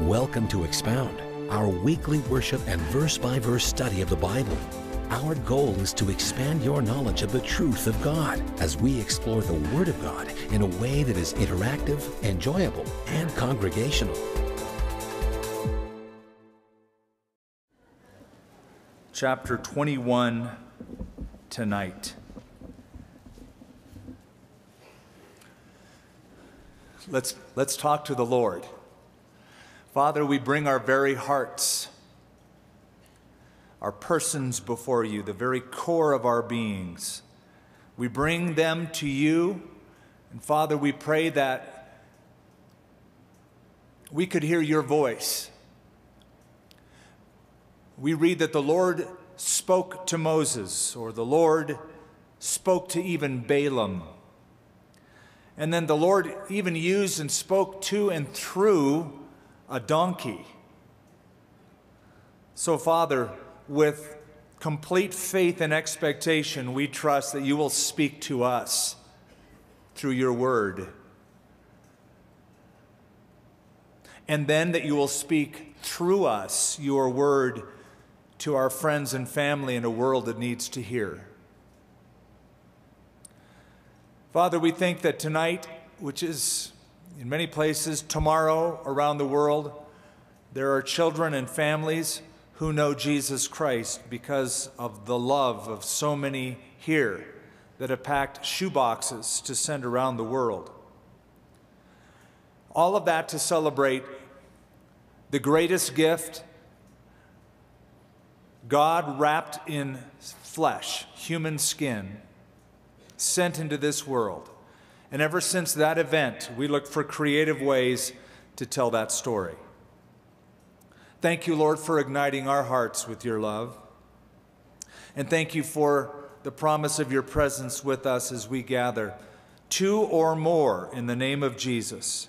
Welcome to Expound, our weekly worship and verse-by-verse study of the Bible. Our goal is to expand your knowledge of the truth of God as we explore the Word of God in a way that is interactive, enjoyable, and congregational. Chapter 21 tonight. Let's talk to the Lord. Father, we bring our very hearts, our persons before you, the very core of our beings. We bring them to you. And Father, we pray that we could hear your voice. We read that the Lord spoke to Moses, or the Lord spoke to even Balaam. And then the Lord even used and spoke to and through a donkey. So, Father, with complete faith and expectation, we trust that you will speak to us through your word. And then that you will speak through us your word to our friends and family in a world that needs to hear. Father, we think that tonight, which is in many places tomorrow around the world, there are children and families who know Jesus Christ because of the love of so many here that have packed shoeboxes to send around the world. All of that to celebrate the greatest gift, God wrapped in flesh, human skin, sent into this world. And ever since that event, we look for creative ways to tell that story. Thank you, Lord, for igniting our hearts with your love. And thank you for the promise of your presence with us as we gather, two or more in the name of Jesus.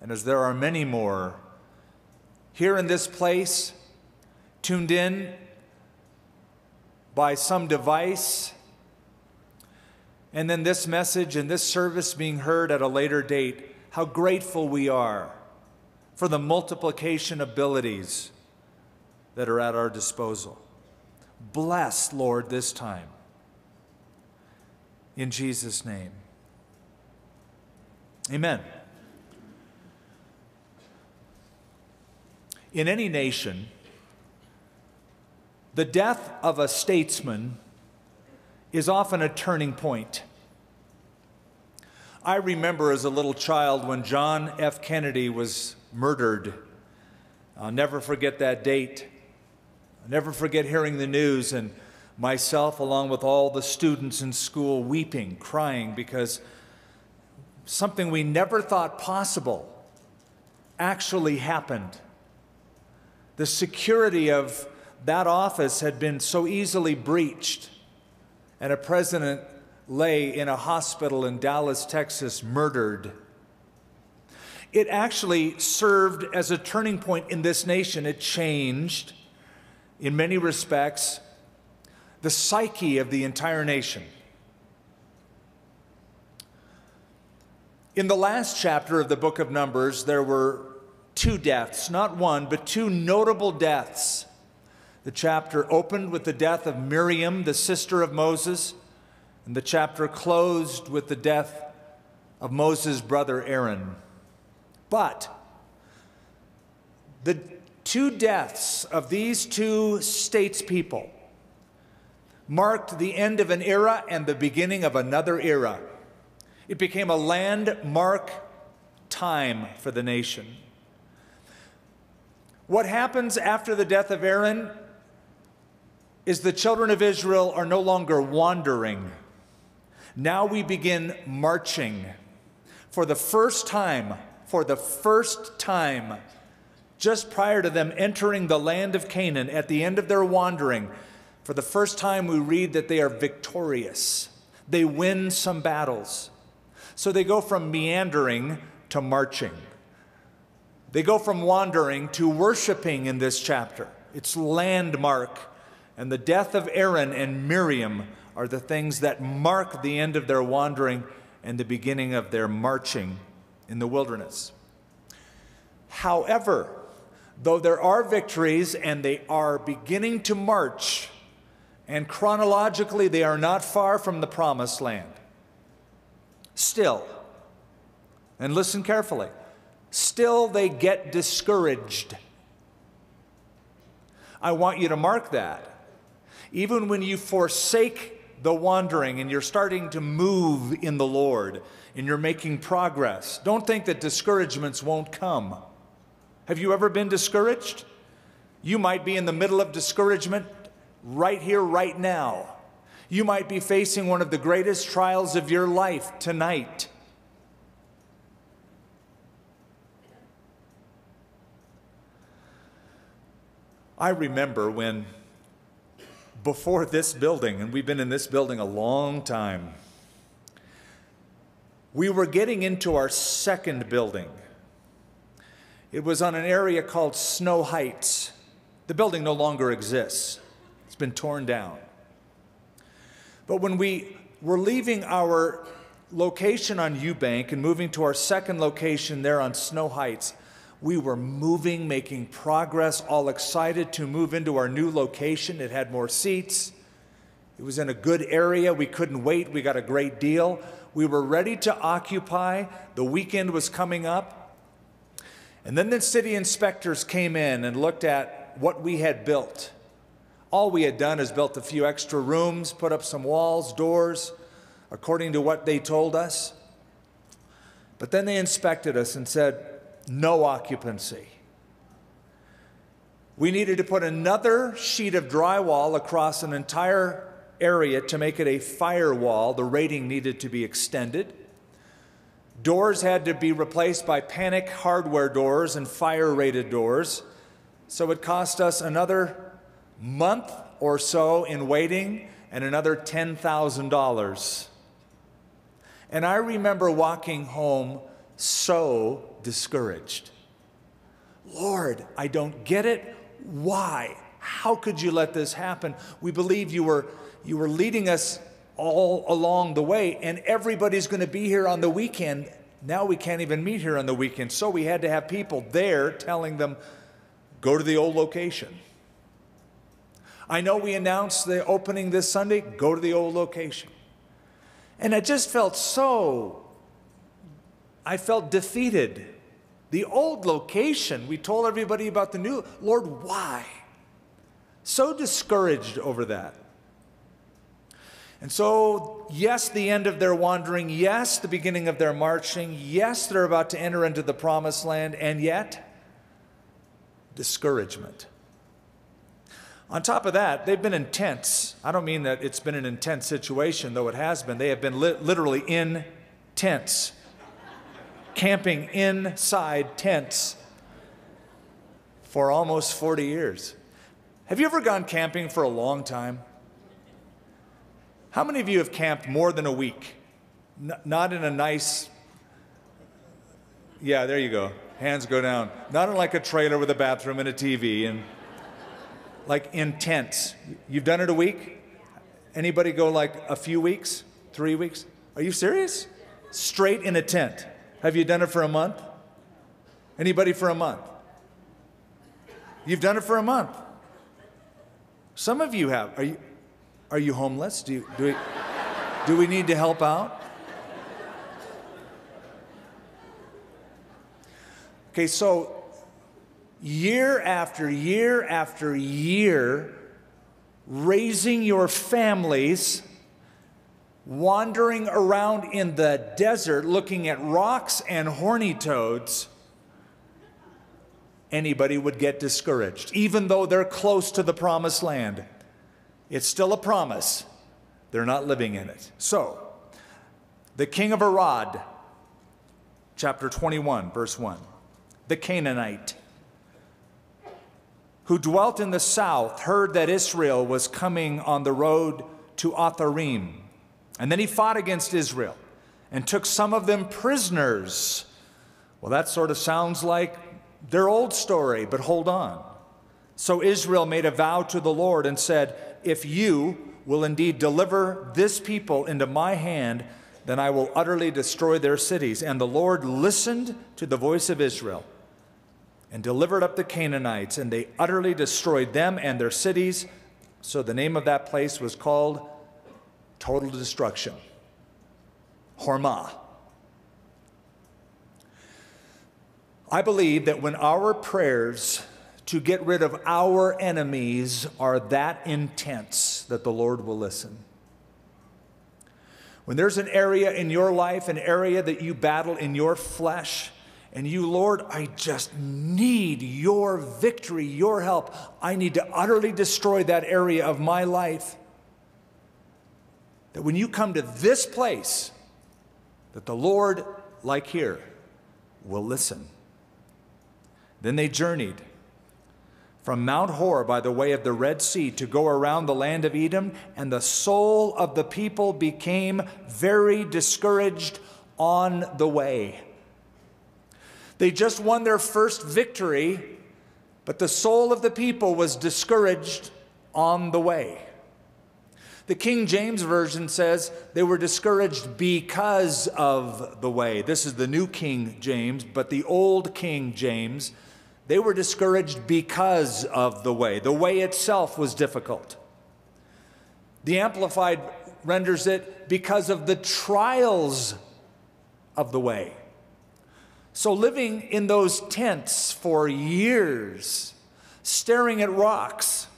And as there are many more here in this place, tuned in by some device, and then this message and this service being heard at a later date, how grateful we are for the multiplication abilities that are at our disposal. Bless, Lord, this time. In Jesus' name. Amen. In any nation, the death of a statesman is often a turning point. I remember as a little child when John F. Kennedy was murdered. I'll never forget that date. I'll never forget hearing the news and myself, along with all the students in school, weeping, crying, because something we never thought possible actually happened. The security of that office had been so easily breached, and a president lay in a hospital in Dallas, Texas, murdered. It actually served as a turning point in this nation. It changed, in many respects, the psyche of the entire nation. In the last chapter of the book of Numbers, there were two deaths, not one, but two notable deaths. The chapter opened with the death of Miriam, the sister of Moses, and the chapter closed with the death of Moses' brother Aaron. But the two deaths of these two statespeople marked the end of an era and the beginning of another era. It became a landmark time for the nation. What happens after the death of Aaron is the children of Israel are no longer wandering. Now we begin marching. For the first time, just prior to them entering the land of Canaan, at the end of their wandering, for the first time we read that they are victorious. They win some battles. So they go from meandering to marching. They go from wandering to worshiping in this chapter. It's landmark. And the death of Aaron and Miriam are the things that mark the end of their wandering and the beginning of their marching in the wilderness. However, Though there are victories, and they are beginning to march, and chronologically they are not far from the promised land. Still, and listen carefully, still they get discouraged. I want you to mark that. Even when you forsake the wandering and you're starting to move in the Lord and you're making progress, don't think that discouragements won't come. Have you ever been discouraged? You might be in the middle of discouragement right here, right now. You might be facing one of the greatest trials of your life tonight. I remember when, before this building, and we've been in this building a long time, we were getting into our second building. It was on an area called Snow Heights. The building no longer exists. It's been torn down. But when we were leaving our location on Eubank and moving to our second location there on Snow Heights, we were moving, making progress, all excited to move into our new location. It had more seats. It was in a good area. We couldn't wait. We got a great deal. We were ready to occupy. The weekend was coming up. And then the city inspectors came in and looked at what we had built. All we had done is built a few extra rooms, put up some walls, doors, according to what they told us. But then they inspected us and said, no occupancy. We needed to put another sheet of drywall across an entire area to make it a firewall. The rating needed to be extended. Doors had to be replaced by panic hardware doors and fire-rated doors. So it cost us another month or so in waiting and another $10,000. And I remember walking home so discouraged. Lord, I don't get it. Why? How could you let this happen? We believe you were leading us all along the way, and everybody's going to be here on the weekend. Now we can't even meet here on the weekend. So we had to have people there telling them, go to the old location. I know we announced the opening this Sunday, go to the old location. And I just felt so, I felt defeated. The old location, we told everybody about the new. Lord, why? So discouraged over that. And so, yes, the end of their wandering. Yes, the beginning of their marching. Yes, they're about to enter into the promised land. And yet, discouragement. On top of that, they've been intense. I don't mean that it's been an intense situation, though it has been. They have been literally in tents. Camping inside tents for almost 40 years. Have you ever gone camping for a long time? How many of you have camped more than a week? Not in a nice, yeah, there you go. Hands go down. Not in like a trailer with a bathroom and a TV, and like in tents. You've done it a week? Anybody go like a few weeks? 3 weeks? Are you serious? Straight in a tent. Have you done it for a month? Anybody for a month? You've done it for a month. Some of you have. Are you homeless? Do we need to help out? Okay, so year after year after year, raising your families, wandering around in the desert looking at rocks and horny toads, anybody would get discouraged. Even though they're close to the promised land, it's still a promise. They're not living in it. So, the king of Arad, chapter 21, verse 1, the Canaanite, who dwelt in the south, heard that Israel was coming on the road to Atharim. And then he fought against Israel and took some of them prisoners. Well, that sort of sounds like their old story, but hold on. So Israel made a vow to the Lord and said, if you will indeed deliver this people into my hand, then I will utterly destroy their cities. And the Lord listened to the voice of Israel. and delivered up the Canaanites, and they utterly destroyed them and their cities. So the name of that place was called Total Destruction, Hormah. I believe that when our prayers to get rid of our enemies are that intense, that the Lord will listen. When there's an area in your life, an area that you battle in your flesh, and you, Lord, I just need your victory, your help. I need to utterly destroy that area of my life. That when you come to this place, that the Lord, like here, will listen. Then they journeyed from Mount Hor by the way of the Red Sea to go around the land of Edom, and the soul of the people became very discouraged on the way. They just won their first victory, but the soul of the people was discouraged on the way. The King James Version says they were discouraged because of the way. This is the New King James, but the old King James, they were discouraged because of the way. The way itself was difficult. The Amplified renders it because of the trials of the way. So living in those tents for years, staring at rocks,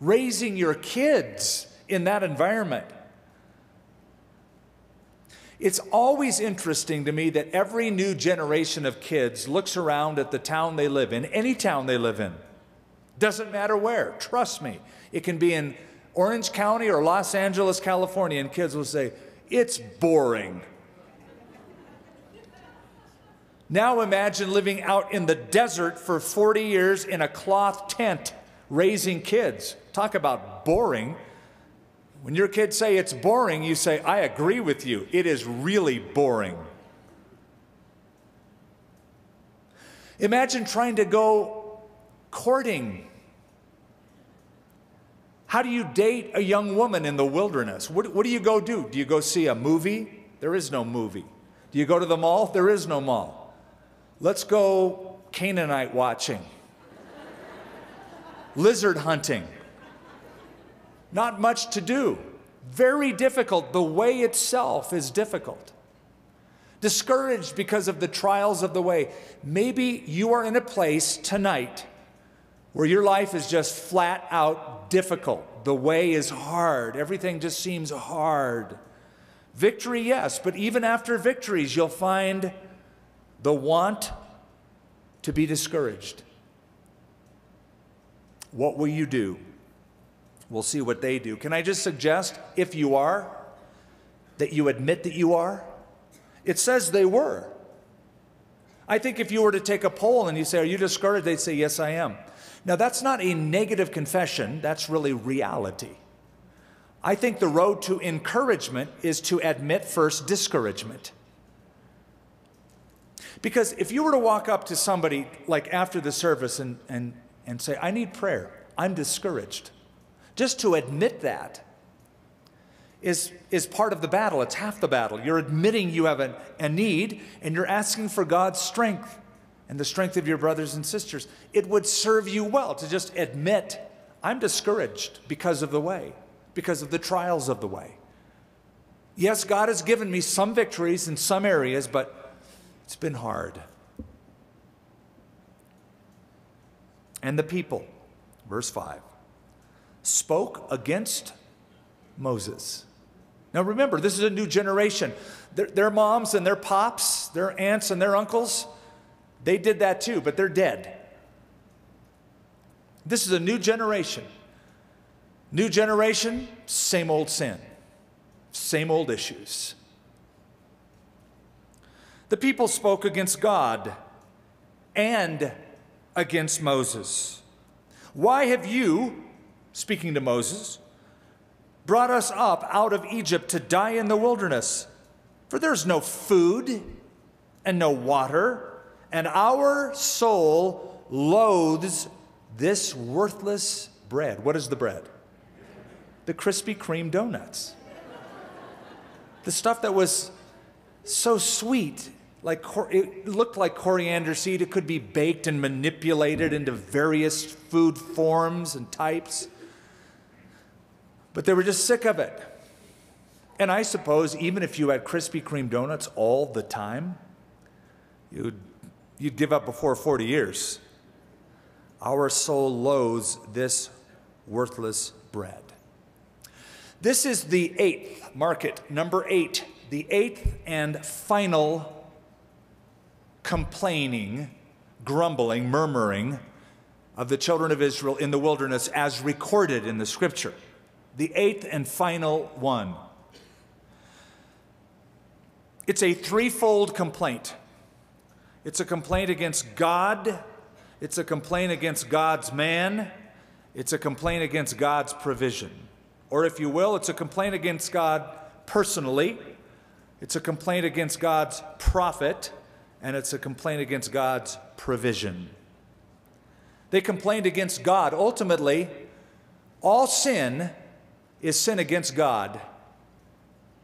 raising your kids in that environment. It's always interesting to me that every new generation of kids looks around at the town they live in, any town they live in. Doesn't matter where, trust me. It can be in Orange County or Los Angeles, California, and kids will say, it's boring. Now imagine living out in the desert for 40 years in a cloth tent, raising kids. Talk about boring. When your kids say it's boring, you say, I agree with you. It is really boring. Imagine trying to go courting. How do you date a young woman in the wilderness? What do you go do? Do you go see a movie? There is no movie. Do you go to the mall? There is no mall. Let's go Canaanite watching, lizard hunting. Not much to do. Very difficult. The way itself is difficult. Discouraged because of the trials of the way. Maybe you are in a place tonight where your life is just flat out difficult. The way is hard. Everything just seems hard. Victory, yes, but even after victories, you'll find the want to be discouraged. What will you do? We'll see what they do. Can I just suggest, if you are, that you admit that you are? It says they were. I think if you were to take a poll and you say, are you discouraged? They'd say, yes, I am. Now, that's not a negative confession. That's really reality. I think the road to encouragement is to admit first discouragement. Because if you were to walk up to somebody like after the service and say, I need prayer, I'm discouraged. Just to admit that is part of the battle. It's half the battle. You're admitting you have a need, and you're asking for God's strength and the strength of your brothers and sisters. It would serve you well to just admit, I'm discouraged because of the way, because of the trials of the way. Yes, God has given me some victories in some areas, but it's been hard. And the people, verse 5, spoke against Moses. Now remember, this is a new generation. Their moms and their pops, their aunts and their uncles, they did that too, but they're dead. This is a new generation. New generation, same old sin, same old issues. The people spoke against God and against Moses. Why have you, speaking to Moses, brought us up out of Egypt to die in the wilderness? For there's no food and no water, and our soul loathes this worthless bread. What is the bread? The Krispy Kreme donuts. The stuff that was so sweet. like, it looked like coriander seed. It could be baked and manipulated into various food forms and types. But they were just sick of it. And I suppose even if you had Krispy Kreme donuts all the time, you'd give up before 40 years. Our soul loathes this worthless bread. This is the eighth market, number eight, the eighth and final complaining, grumbling, murmuring of the children of Israel in the wilderness as recorded in the scripture. The eighth and final one. It's a threefold complaint. It's a complaint against God. It's a complaint against God's man. It's a complaint against God's provision. Or if you will, it's a complaint against God personally. It's a complaint against God's prophet. And it's a complaint against God's provision. They complained against God. Ultimately, all sin is sin against God.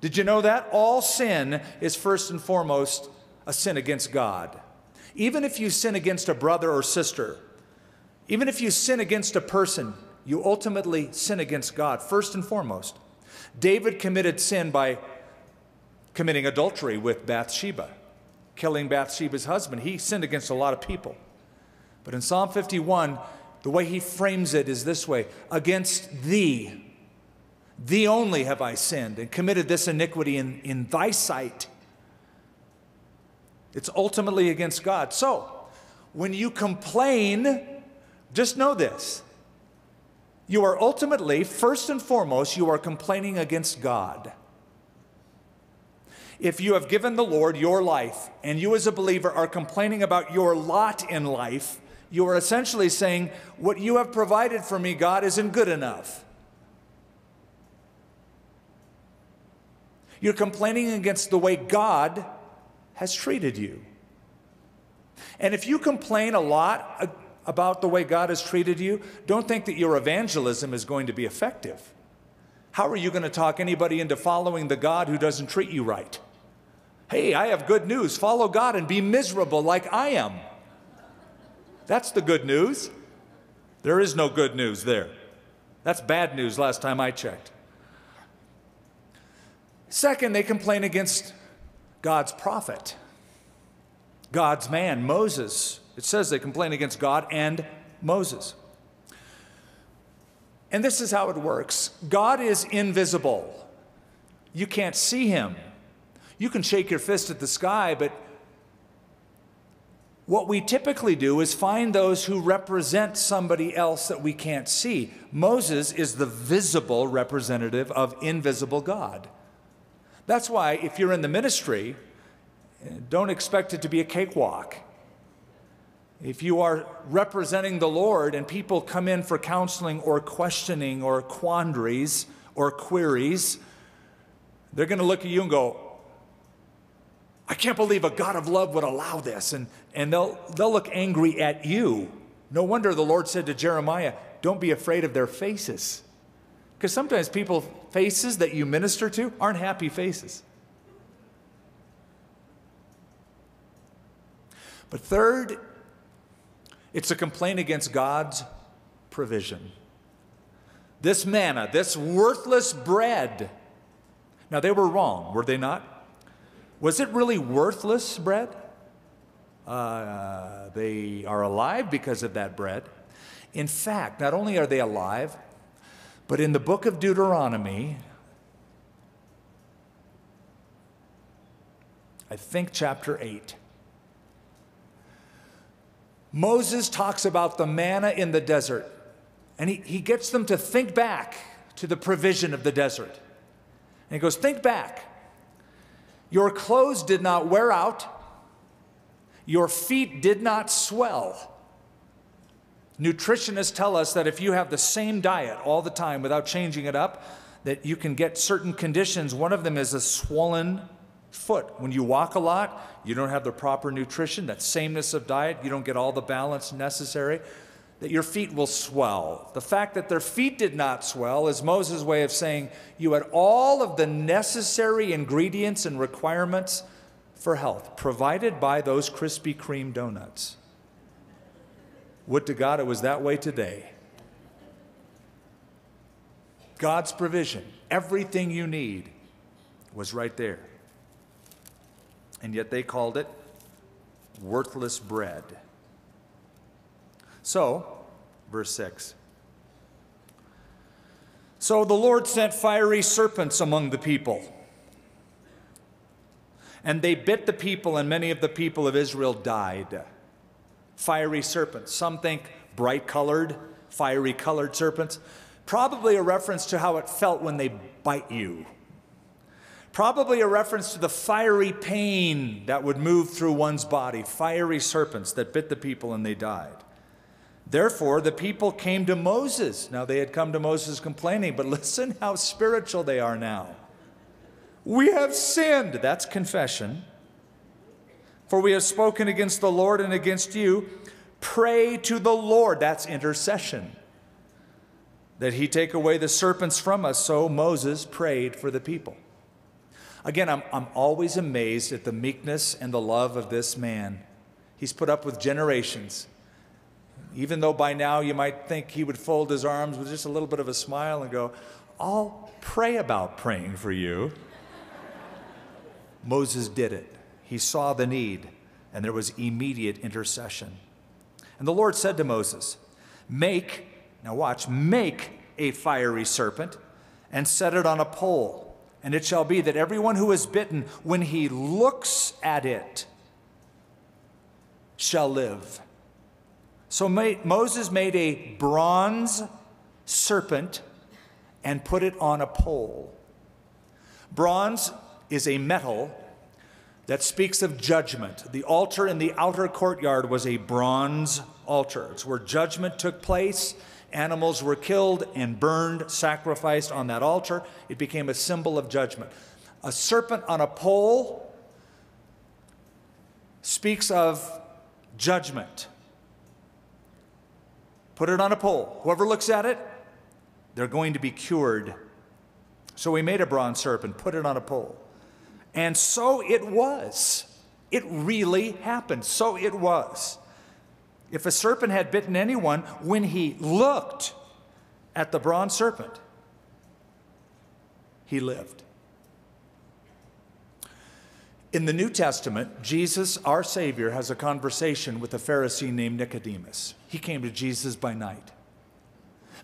Did you know that? All sin is first and foremost a sin against God. Even if you sin against a brother or sister, even if you sin against a person, you ultimately sin against God, first and foremost. David committed sin by committing adultery with Bathsheba, killing Bathsheba's husband. He sinned against a lot of people. But in Psalm 51, the way he frames it is this way: against thee, thee only have I sinned and committed this iniquity in thy sight. It's ultimately against God. So, when you complain, just know this. You are ultimately, first and foremost, you are complaining against God. If you have given the Lord your life and you as a believer are complaining about your lot in life, you are essentially saying, what you have provided for me, God, isn't good enough. You're complaining against the way God has treated you. And if you complain a lot about the way God has treated you, don't think that your evangelism is going to be effective. How are you going to talk anybody into following the God who doesn't treat you right? Hey, I have good news. Follow God and be miserable like I am. That's the good news. There is no good news there. That's bad news last time I checked. Second, they complain against God's prophet, God's man, Moses. It says they complain against God and Moses. And this is how it works. God is invisible. You can't see him. You can shake your fist at the sky, but what we typically do is find those who represent somebody else that we can't see. Moses is the visible representative of invisible God. That's why if you're in the ministry, don't expect it to be a cakewalk. If you are representing the Lord and people come in for counseling or questioning or quandaries or queries, they're going to look at you and go, I can't believe a God of love would allow this. And they'll look angry at you. No wonder the Lord said to Jeremiah, don't be afraid of their faces. Because sometimes people's faces that you minister to aren't happy faces. But third, it's a complaint against God's provision. This manna, this worthless bread. Now they were wrong, were they not? Was it really worthless bread? They are alive because of that bread. In fact, not only are they alive, but in the book of Deuteronomy, I think chapter 8, Moses talks about the manna in the desert, and he gets them to think back to the provision of the desert. And he goes, think back. Your clothes did not wear out. Your feet did not swell. Nutritionists tell us that if you have the same diet all the time without changing it up, that you can get certain conditions. One of them is a swollen foot. When you walk a lot, you don't have the proper nutrition, that sameness of diet. You don't get all the balance necessary, that your feet will swell. The fact that their feet did not swell is Moses' way of saying you had all of the necessary ingredients and requirements for health provided by those Krispy Kreme donuts. Would to God it was that way today. God's provision, everything you need, was right there. And yet they called it worthless bread. So, verse 6. So the Lord sent fiery serpents among the people, and they bit the people, and many of the people of Israel died. Fiery serpents. Some think bright-colored, fiery-colored serpents. Probably a reference to how it felt when they bite you. Probably a reference to the fiery pain that would move through one's body. Fiery serpents that bit the people and they died. Therefore, the people came to Moses. Now, they had come to Moses complaining, but listen how spiritual they are now. We have sinned. That's confession. For we have spoken against the Lord and against you. Pray to the Lord. That's intercession. That he take away the serpents from us. So Moses prayed for the people. Again, I'm always amazed at the meekness and the love of this man. He's put up with generations. Even though by now you might think he would fold his arms with just a little bit of a smile and go, I'll pray about praying for you. Moses did it. He saw the need, and there was immediate intercession. And the Lord said to Moses, make, now watch, make a fiery serpent and set it on a pole. And it shall be that everyone who is bitten, when he looks at it, shall live. So Moses made a bronze serpent and put it on a pole. Bronze is a metal that speaks of judgment. The altar in the outer courtyard was a bronze altar. It's where judgment took place. Animals were killed and burned, sacrificed on that altar. It became a symbol of judgment. A serpent on a pole speaks of judgment. Put it on a pole. Whoever looks at it, they're going to be cured. So we made a bronze serpent, put it on a pole. And so it was. It really happened. So it was. If a serpent had bitten anyone, when he looked at the bronze serpent, he lived. In the New Testament, Jesus, our Savior, has a conversation with a Pharisee named Nicodemus. He came to Jesus by night.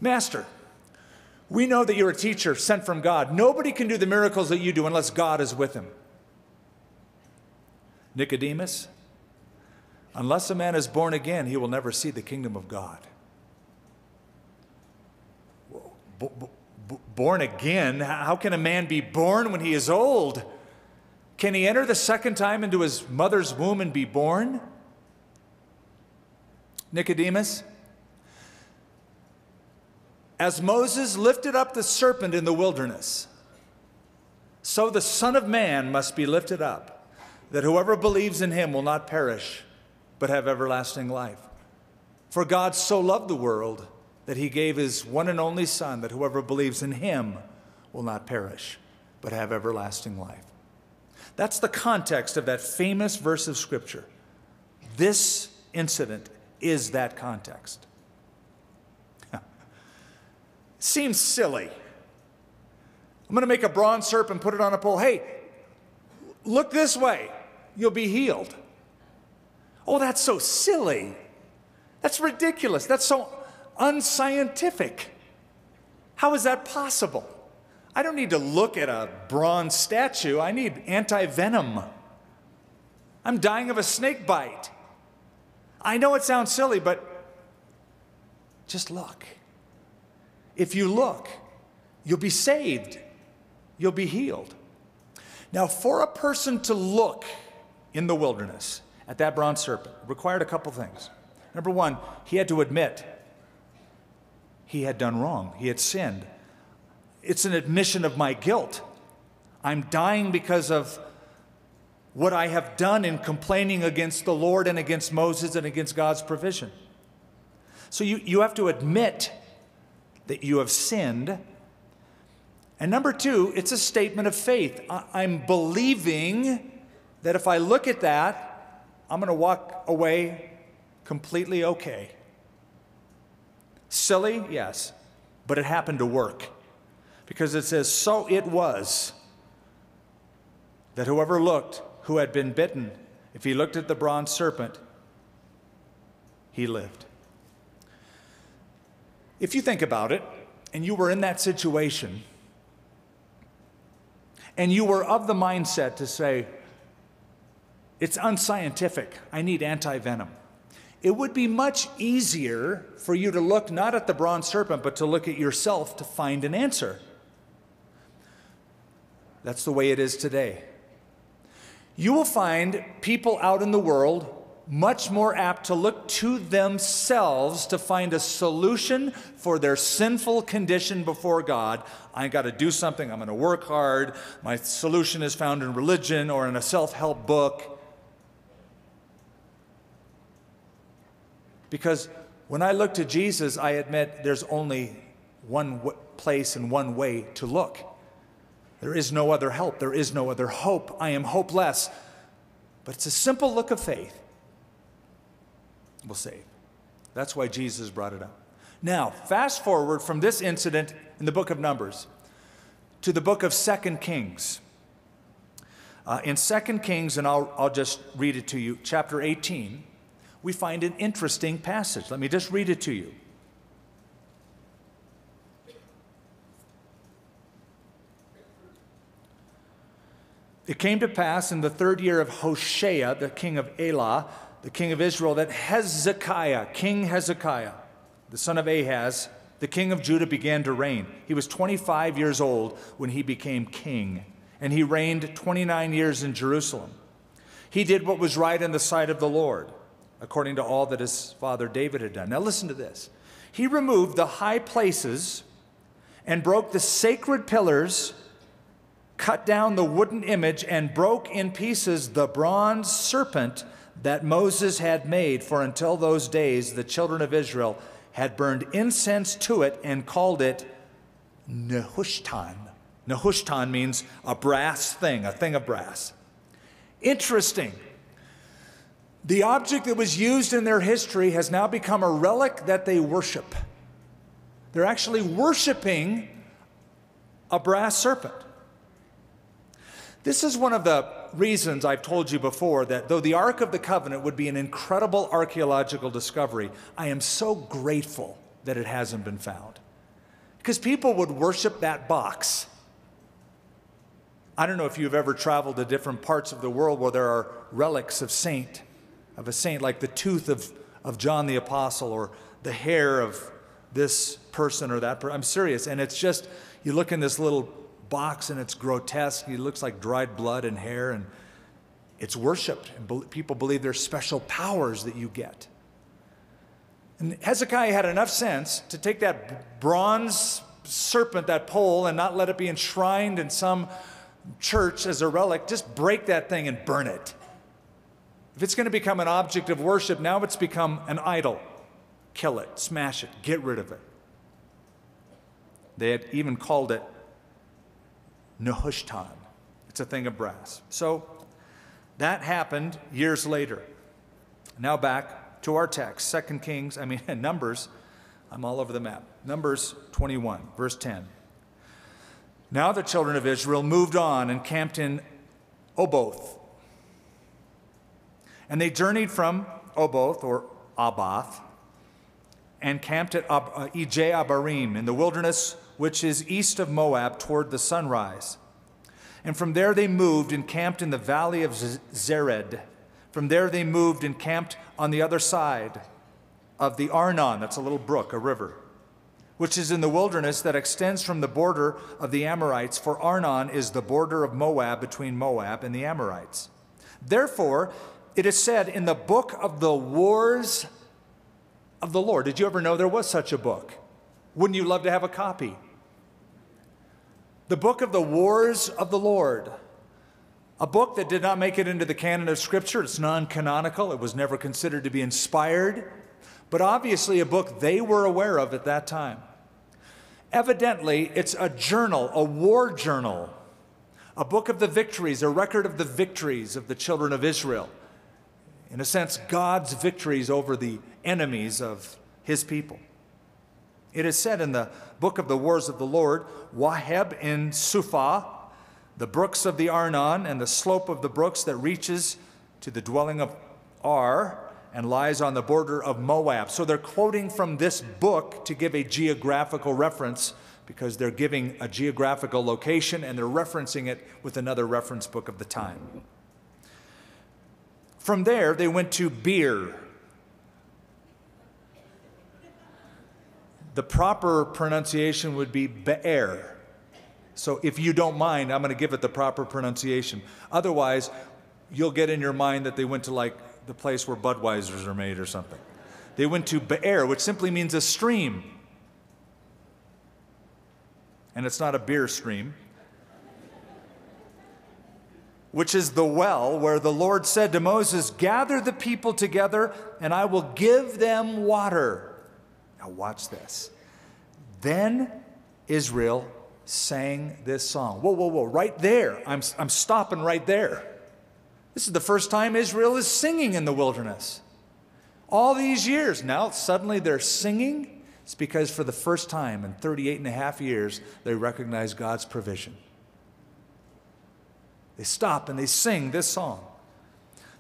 Master, we know that you're a teacher sent from God. Nobody can do the miracles that you do unless God is with him. Nicodemus, unless a man is born again, he will never see the kingdom of God. Born again? How can a man be born when he is old? Can he enter the second time into his mother's womb and be born? Nicodemus, as Moses lifted up the serpent in the wilderness, so the Son of Man must be lifted up, that whoever believes in him will not perish, but have everlasting life. For God so loved the world that he gave his one and only Son, that whoever believes in him will not perish, but have everlasting life. That's the context of that famous verse of Scripture. This incident is that context. Seems silly. I'm going to make a bronze serpent, put it on a pole. Hey, look this way. You'll be healed. Oh, that's so silly. That's ridiculous. That's so unscientific. How is that possible? I don't need to look at a bronze statue. I need anti-venom. I'm dying of a snake bite. I know it sounds silly, but just look. If you look, you'll be saved. You'll be healed. Now, for a person to look in the wilderness at that bronze serpent required a couple things. Number one, he had to admit he had done wrong. He had sinned. It's an admission of my guilt. I'm dying because of what I have done in complaining against the Lord and against Moses and against God's provision. So you have to admit that you have sinned. And number two, it's a statement of faith. I'm believing that if I look at that, I'm going to walk away completely okay. Silly, yes, but it happened to work. Because it says, so it was that whoever looked, who had been bitten, if he looked at the bronze serpent, he lived. If you think about it, and you were in that situation, and you were of the mindset to say, it's unscientific, I need anti-venom, it would be much easier for you to look not at the bronze serpent, but to look at yourself to find an answer. That's the way it is today. You will find people out in the world much more apt to look to themselves to find a solution for their sinful condition before God. I got to do something. I'm going to work hard. My solution is found in religion or in a self-help book. Because when I look to Jesus, I admit there's only one place and one way to look. There is no other help. There is no other hope. I am hopeless. But it's a simple look of faith will save. That's why Jesus brought it up. Now, fast forward from this incident in the book of Numbers to the book of 2 Kings. In 2 Kings, and I'll just read it to you, chapter 18, we find an interesting passage. Let me just read it to you. It came to pass in the third year of Hoshea, the king of Elah, the king of Israel, that Hezekiah, King Hezekiah, the son of Ahaz, the king of Judah, began to reign. He was 25 years old when he became king, and he reigned 29 years in Jerusalem. He did what was right in the sight of the Lord, according to all that his father David had done. Now listen to this. He removed the high places and broke the sacred pillars, cut down the wooden image, and broke in pieces the bronze serpent that Moses had made, for until those days the children of Israel had burned incense to it and called it Nehushtan. Nehushtan means a brass thing, a thing of brass. Interesting. The object that was used in their history has now become a relic that they worship. They're actually worshiping a brass serpent. This is one of the reasons I've told you before that though the Ark of the Covenant would be an incredible archaeological discovery, I am so grateful that it hasn't been found. Because people would worship that box. I don't know if you've ever traveled to different parts of the world where there are relics of a saint like the tooth of John the Apostle or the hair of this person or that person. I'm serious. And it's just, you look in this little box and it's grotesque. He looks like dried blood and hair, and it's worshipped. And people believe there's special powers that you get. And Hezekiah had enough sense to take that bronze serpent, that pole, and not let it be enshrined in some church as a relic. Just break that thing and burn it. If it's going to become an object of worship, now it's become an idol. Kill it, smash it, get rid of it. They had even called it Nehushtan. It's a thing of brass. So that happened years later. Now back to our text, Numbers. I'm all over the map. Numbers 21, verse 10. Now the children of Israel moved on and camped in Oboth. And they journeyed from Oboth, or Oboth, and camped at Ijeabarim in the wilderness, which is east of Moab, toward the sunrise. And from there they moved and camped in the valley of Zered. From there they moved and camped on the other side of the Arnon, that's a little brook, a river, which is in the wilderness that extends from the border of the Amorites, for Arnon is the border of Moab between Moab and the Amorites. Therefore, it is said in the book of the wars of the Lord. Did you ever know there was such a book? Wouldn't you love to have a copy? The book of the wars of the Lord, a book that did not make it into the canon of Scripture. It's non-canonical. It was never considered to be inspired, but obviously a book they were aware of at that time. Evidently, it's a journal, a war journal a book of the victories, a record of the victories of the children of Israel. In a sense, God's victories over the enemies of his people. It is said in the book of the wars of the Lord, Waheb in Sufa, the brooks of the Arnon and the slope of the brooks that reaches to the dwelling of Ar and lies on the border of Moab. So they're quoting from this book to give a geographical reference because they're giving a geographical location and they're referencing it with another reference book of the time. From there, they went to Beer. The proper pronunciation would be Be'er. So if you don't mind, I'm going to give it the proper pronunciation. Otherwise, you'll get in your mind that they went to like the place where Budweisers are made or something. They went to Be'er, which simply means a stream. And it's not a beer stream. Which is the well where the Lord said to Moses, gather the people together and I will give them water. Now watch this. Then Israel sang this song. Whoa, whoa, whoa, right there. I'm stopping right there. This is the first time Israel is singing in the wilderness. All these years, now suddenly they're singing. It's because for the first time in 38 and a half years, they recognize God's provision. They stop and they sing this song.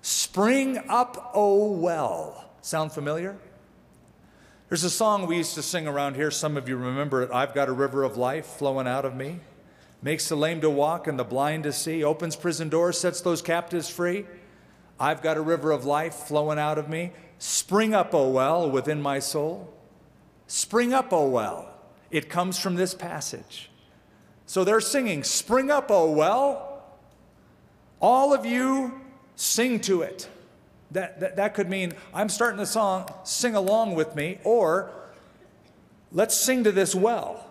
Spring up, O well. Sound familiar? There's a song we used to sing around here. Some of you remember it. I've got a river of life flowing out of me. Makes the lame to walk and the blind to see. Opens prison doors, sets those captives free. I've got a river of life flowing out of me. Spring up, O well, within my soul. Spring up, O well. It comes from this passage. So they're singing, spring up, O well. All of you sing to it. That could mean I'm starting the song, sing along with me, or let's sing to this well.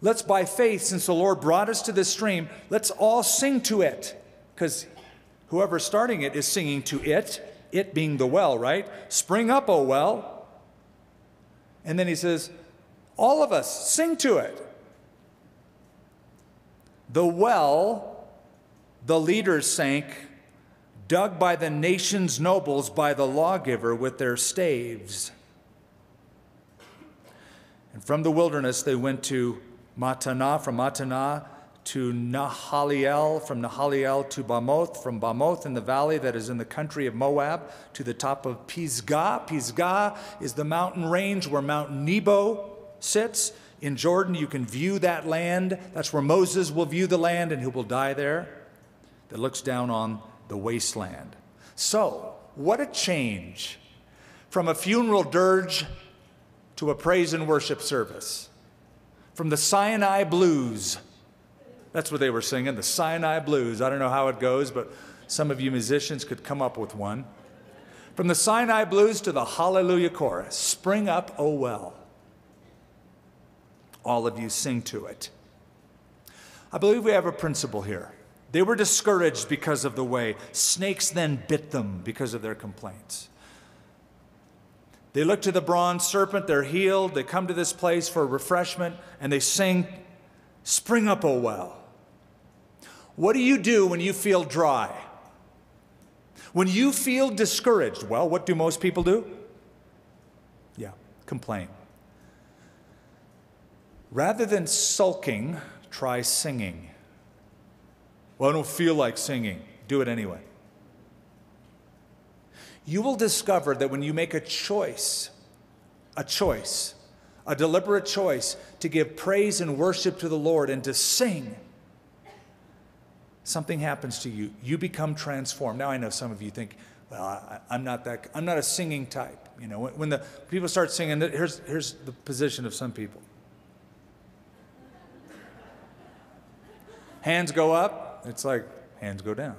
Let's, by faith, since the Lord brought us to this stream, let's all sing to it. Because whoever's starting it is singing to it, it being the well, right? Spring up, O well. And then he says, all of us sing to it. The well the leaders sank, dug by the nation's nobles, by the lawgiver with their staves. And from the wilderness they went to Matanah, from Matanah to Nahaliel, from Nahaliel to Bamoth, from Bamoth in the valley that is in the country of Moab, to the top of Pisgah. Pisgah is the mountain range where Mount Nebo sits. In Jordan you can view that land. That's where Moses will view the land and he will die there. That looks down on the wasteland. So, what a change from a funeral dirge to a praise and worship service. From the Sinai Blues. That's what they were singing, the Sinai Blues. I don't know how it goes, but some of you musicians could come up with one. From the Sinai Blues to the Hallelujah Chorus. Spring up, O well. All of you sing to it. I believe we have a principle here. They were discouraged because of the way. Snakes then bit them because of their complaints. They look to the bronze serpent, they're healed, they come to this place for refreshment, and they sing, spring up, O well. What do? When you feel dry? When you feel discouraged, well, what do most people do? Yeah, complain. Rather than sulking, try singing. Well, I don't feel like singing. Do it anyway. You will discover that when you make a deliberate choice to give praise and worship to the Lord and to sing, something happens to you. You become transformed. Now, I know some of you think, well, I'm not a singing type. You know, when the people start singing, here's the position of some people. Hands go up. It's like, hands go down.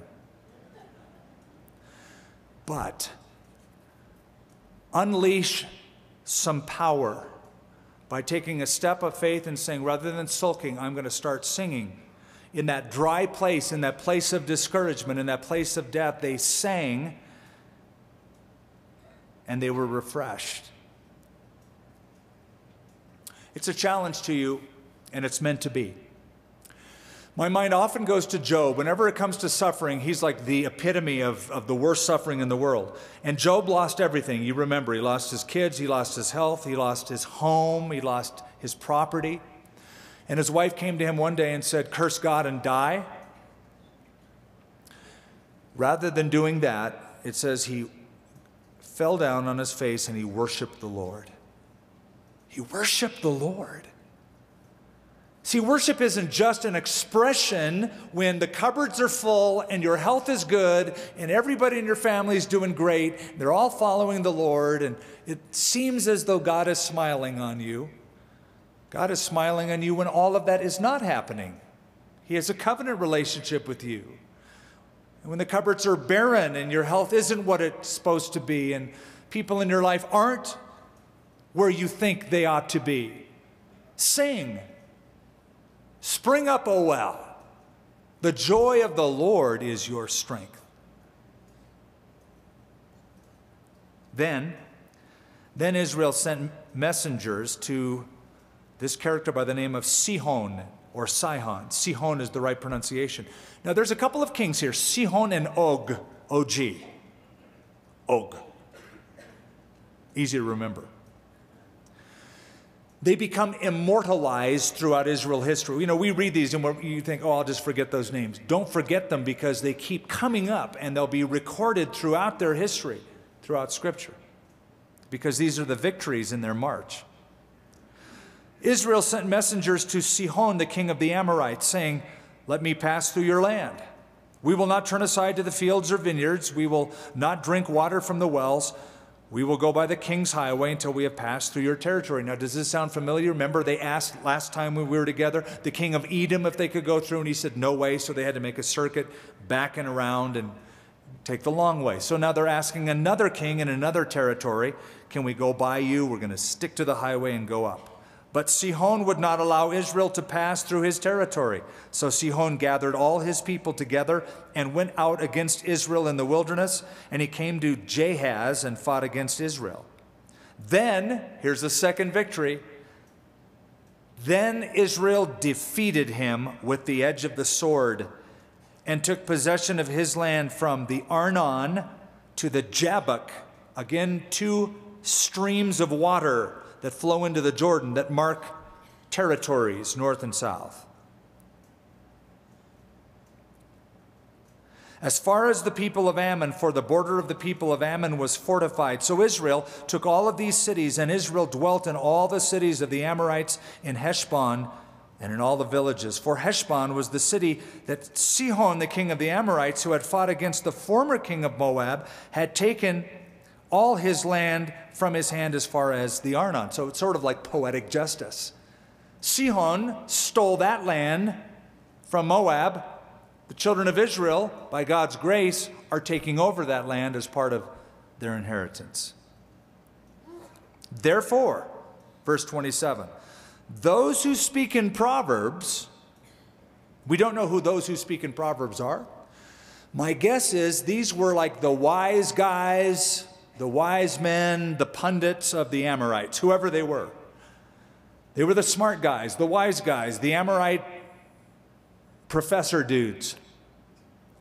But unleash some power by taking a step of faith and saying, rather than sulking, I'm going to start singing. In that dry place, in that place of discouragement, in that place of death, they sang and they were refreshed. It's a challenge to you, and it's meant to be. My mind often goes to Job. Whenever it comes to suffering, he's like the epitome of the worst suffering in the world. And Job lost everything. You remember, he lost his kids, he lost his health, he lost his home, he lost his property. And his wife came to him one day and said, "Curse God and die." Rather than doing that, it says he fell down on his face and he worshiped the Lord. He worshiped the Lord. See, worship isn't just an expression when the cupboards are full and your health is good and everybody in your family is doing great. They're all following the Lord and it seems as though God is smiling on you. God is smiling on you when all of that is not happening. He has a covenant relationship with you. And when the cupboards are barren and your health isn't what it's supposed to be and people in your life aren't where you think they ought to be, sing. Spring up, O well. The joy of the Lord is your strength. Then Israel sent messengers to this character by the name of Sihon or Sihon. Sihon is the right pronunciation. Now there's a couple of kings here, Sihon and Og, O-G. Og. Easy to remember. They become immortalized throughout Israel history. You know, we read these and you think, oh, I'll just forget those names. Don't forget them because they keep coming up and they'll be recorded throughout their history, throughout Scripture, because these are the victories in their march. Israel sent messengers to Sihon, the king of the Amorites, saying, "Let me pass through your land. We will not turn aside to the fields or vineyards. We will not drink water from the wells. We will go by the king's highway until we have passed through your territory." Now, does this sound familiar? Remember, they asked last time when we were together, the king of Edom, if they could go through, and he said, no way. So they had to make a circuit back and around and take the long way. So now they're asking another king in another territory, can we go by you? We're going to stick to the highway and go up. But Sihon would not allow Israel to pass through his territory. So Sihon gathered all his people together and went out against Israel in the wilderness, and he came to Jahaz and fought against Israel. Then, here's the second victory, then Israel defeated him with the edge of the sword and took possession of his land from the Arnon to the Jabbok, again, two streams of water that flow into the Jordan that mark territories north and south. As far as the people of Ammon, for the border of the people of Ammon was fortified. So Israel took all of these cities, and Israel dwelt in all the cities of the Amorites in Heshbon and in all the villages. For Heshbon was the city that Sihon, the king of the Amorites, who had fought against the former king of Moab, had taken all his land from his hand as far as the Arnon. So it's sort of like poetic justice. Sihon stole that land from Moab. The children of Israel, by God's grace, are taking over that land as part of their inheritance. Therefore, verse 27, those who speak in Proverbs, we don't know who those who speak in Proverbs are. My guess is these were like the wise guys, the wise men, the pundits of the Amorites, whoever they were. They were the smart guys, the wise guys, the Amorite professor dudes.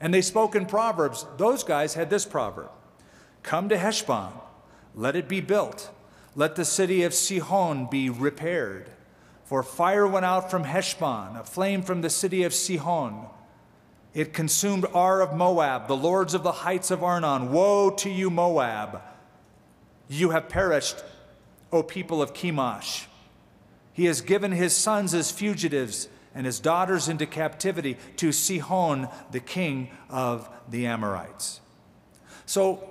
And they spoke in Proverbs. Those guys had this proverb, "Come to Heshbon, let it be built. Let the city of Sihon be repaired. For fire went out from Heshbon, a flame from the city of Sihon. It consumed Ar of Moab, the lords of the heights of Arnon. Woe to you, Moab! You have perished, O people of Chemosh. He has given his sons as fugitives and his daughters into captivity to Sihon, the king of the Amorites." So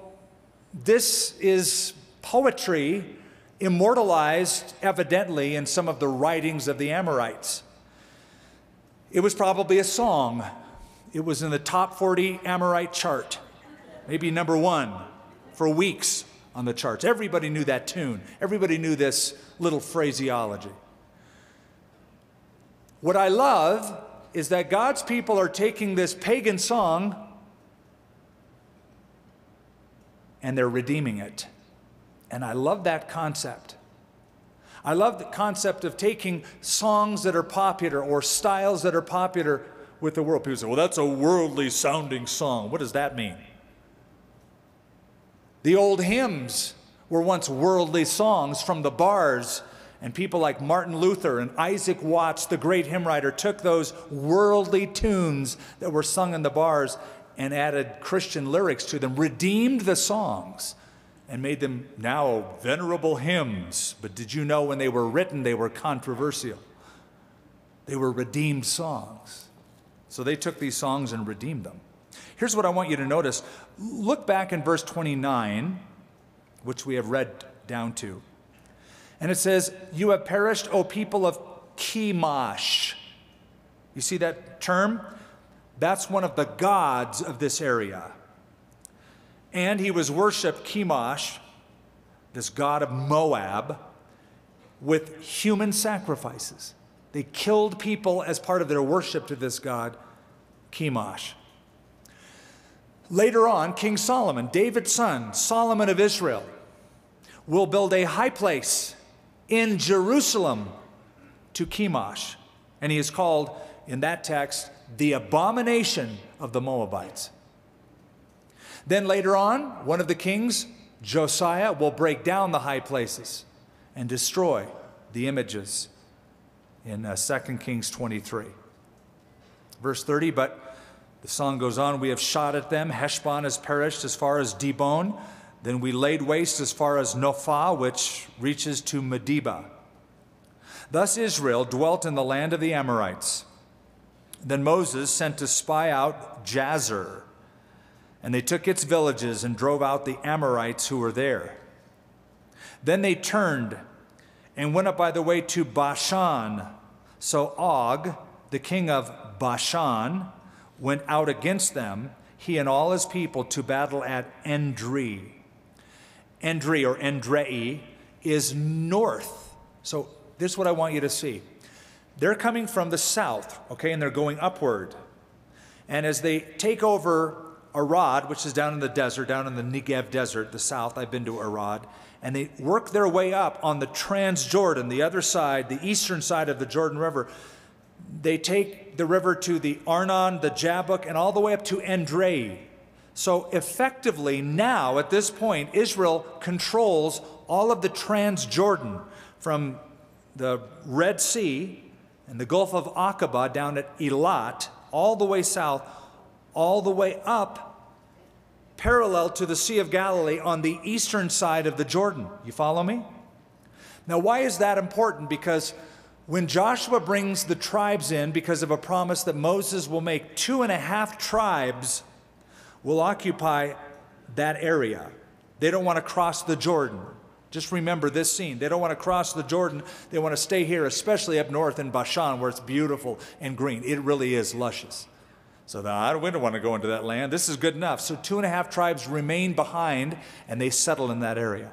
this is poetry immortalized evidently in some of the writings of the Amorites. It was probably a song. It was in the top 40 Amorite chart, maybe #1 for weeks on the charts. Everybody knew that tune. Everybody knew this little phraseology. What I love is that God's people are taking this pagan song and they're redeeming it. And I love that concept. I love the concept of taking songs that are popular or styles that are popular with the world. People say, well, that's a worldly sounding song. What does that mean? The old hymns were once worldly songs from the bars, and people like Martin Luther and Isaac Watts, the great hymn writer, took those worldly tunes that were sung in the bars and added Christian lyrics to them, redeemed the songs, and made them now venerable hymns. But did you know when they were written, they were controversial? They were redeemed songs. So they took these songs and redeemed them. Here's what I want you to notice. Look back in verse 29, which we have read down to. And it says, "You have perished, O people of Chemosh." You see that term? That's one of the gods of this area. And he was worshipped, Chemosh, this god of Moab, with human sacrifices. They killed people as part of their worship to this god, Chemosh. Later on, King Solomon, David's son, Solomon of Israel, will build a high place in Jerusalem to Chemosh. And he is called, in that text, the abomination of the Moabites. Then later on, one of the kings, Josiah, will break down the high places and destroy the images in 2 Kings 23. Verse 30, but the song goes on, "We have shot at them. Heshbon has perished as far as Dibon. Then we laid waste as far as Nophah, which reaches to Medeba. Thus Israel dwelt in the land of the Amorites. Then Moses sent to spy out Jazer, and they took its villages and drove out the Amorites who were there. Then they turned and went up by the way to Bashan. So Og, the king of Bashan, went out against them, he and all his people, to battle at Edrei." Edrei, or Edrei, is north. So this is what I want you to see. They're coming from the south, okay, and they're going upward. And as they take over Arad, which is down in the desert, down in the Negev desert, the south, I've been to Arad, and they work their way up on the Transjordan, the other side, the eastern side of the Jordan River. They take the river to the Arnon, the Jabbok, and all the way up to Edrei. So effectively now, at this point, Israel controls all of the Transjordan from the Red Sea and the Gulf of Aqaba down at Eilat, all the way south, all the way up, parallel to the Sea of Galilee on the eastern side of the Jordan. You follow me? Now, why is that important? Because when Joshua brings the tribes in, because of a promise that Moses will make, 2.5 tribes will occupy that area. They don't want to cross the Jordan. Just remember this scene. They don't want to cross the Jordan. They want to stay here, especially up north in Bashan, where it's beautiful and green. It really is luscious. So we don't want to go into that land. This is good enough. So 2.5 tribes remain behind, and they settle in that area.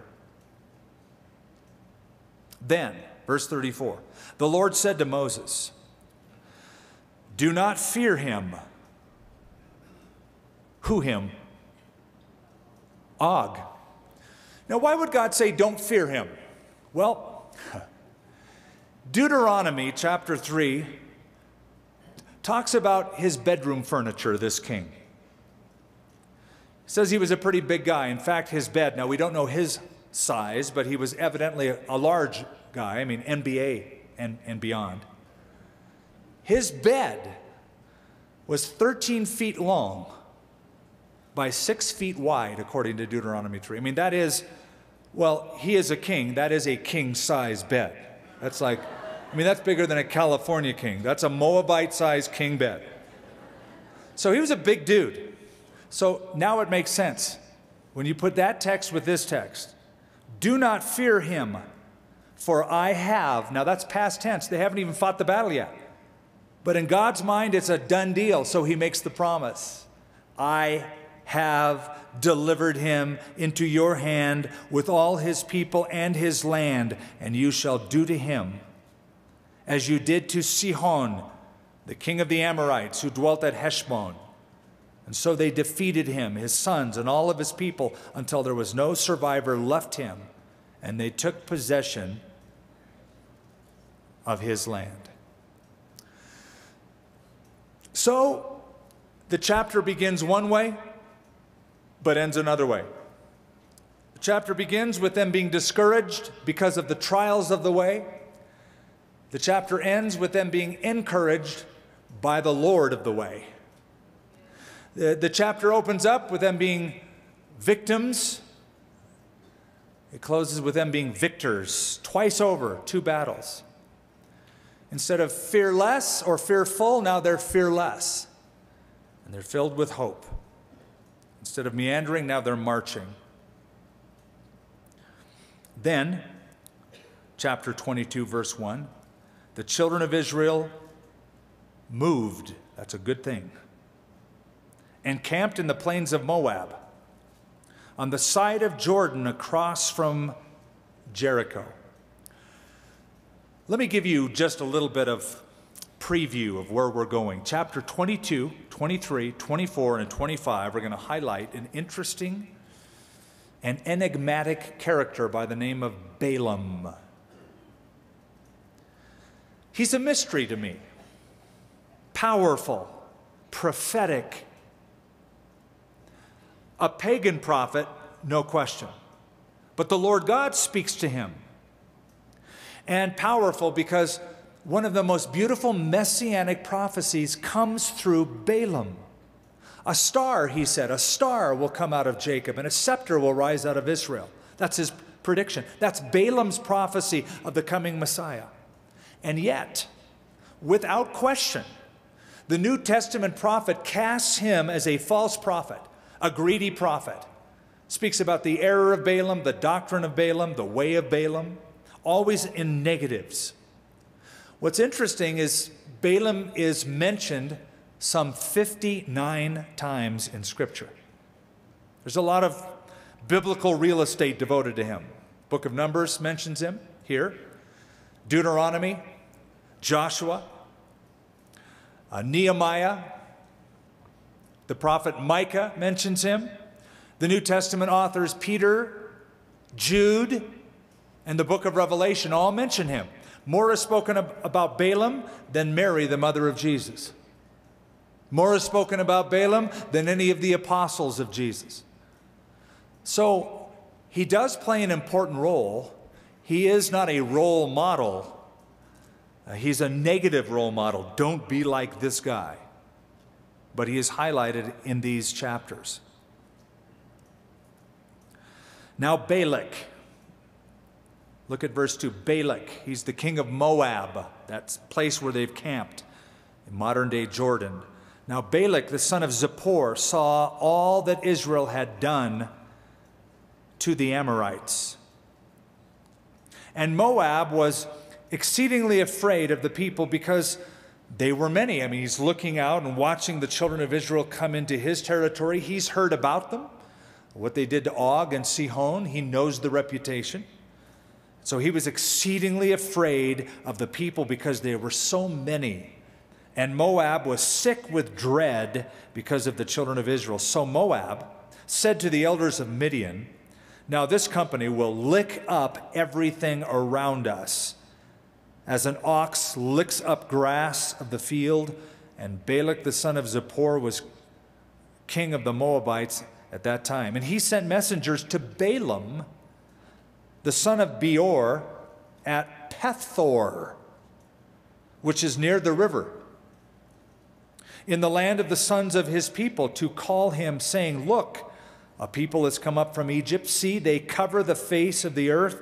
Then, verse 34, the Lord said to Moses, "Do not fear him." Who him? Og. Now, why would God say, don't fear him? Well, Deuteronomy chapter 3 talks about his bedroom furniture, this king. It says he was a pretty big guy. In fact, his bed, now we don't know his size, but he was evidently a large guy, I mean, NBA and beyond. His bed was 13 feet long by 6 feet wide, according to Deuteronomy 3. I mean, that is, well, he is a king. That is a king-size bed. That's like, I mean, that's bigger than a California king. That's a Moabite-sized king bed. So he was a big dude. So now it makes sense when you put that text with this text. "Do not fear him, for I have," now that's past tense, they haven't even fought the battle yet. But in God's mind, it's a done deal, so he makes the promise. "I have delivered him into your hand with all his people and his land, and you shall do to him as you did to Sihon, the king of the Amorites, who dwelt at Heshbon." And so they defeated him, his sons, and all of his people, until there was no survivor left him, and they took possession of his land. So the chapter begins one way, but ends another way. The chapter begins with them being discouraged because of the trials of the way. The chapter ends with them being encouraged by the Lord of the way. The chapter opens up with them being victims. It closes with them being victors, twice over, two battles. Instead of fearless or fearful, now they're fearless, and they're filled with hope. Instead of meandering, now they're marching. Then, chapter 22, verse 1, the children of Israel moved, that's a good thing, and camped in the plains of Moab, on the side of Jordan across from Jericho. Let me give you just a little bit of preview of where we're going. Chapter 22, 23, 24, and 25 are going to highlight an interesting and enigmatic character by the name of Balaam. He's a mystery to me. Powerful, prophetic, a pagan prophet, no question. But the Lord God speaks to him. And powerful because one of the most beautiful messianic prophecies comes through Balaam. A star, he said, a star will come out of Jacob, and a scepter will rise out of Israel. That's his prediction. That's Balaam's prophecy of the coming Messiah. And yet, without question, the New Testament prophet casts him as a false prophet. A greedy prophet. Speaks about the error of Balaam, the doctrine of Balaam, the way of Balaam, always in negatives. What's interesting is Balaam is mentioned some 59 times in Scripture. There's a lot of biblical real estate devoted to him. Book of Numbers mentions him here. Deuteronomy, Joshua, Nehemiah, the prophet Micah mentions him. The New Testament authors Peter, Jude, and the book of Revelation all mention him. More is spoken about Balaam than Mary, the mother of Jesus. More is spoken about Balaam than any of the apostles of Jesus. So he does play an important role. He is not a role model. He's a negative role model. Don't be like this guy. But he is highlighted in these chapters. Now Balak. Look at verse 2. Balak, he's the king of Moab. That's the place where they've camped in modern-day Jordan. Now Balak, the son of Zippor, saw all that Israel had done to the Amorites. And Moab was exceedingly afraid of the people because they were many. I mean, he's looking out and watching the children of Israel come into his territory. He's heard about them, what they did to Og and Sihon. He knows the reputation. So he was exceedingly afraid of the people because there were so many. And Moab was sick with dread because of the children of Israel. So Moab said to the elders of Midian, "Now this company will lick up everything around us, as an ox licks up grass of the field." And Balak the son of Zippor was king of the Moabites at that time. And he sent messengers to Balaam, the son of Beor, at Pethor, which is near the river, in the land of the sons of his people, to call him, saying, "Look, a people has come up from Egypt. See, they cover the face of the earth,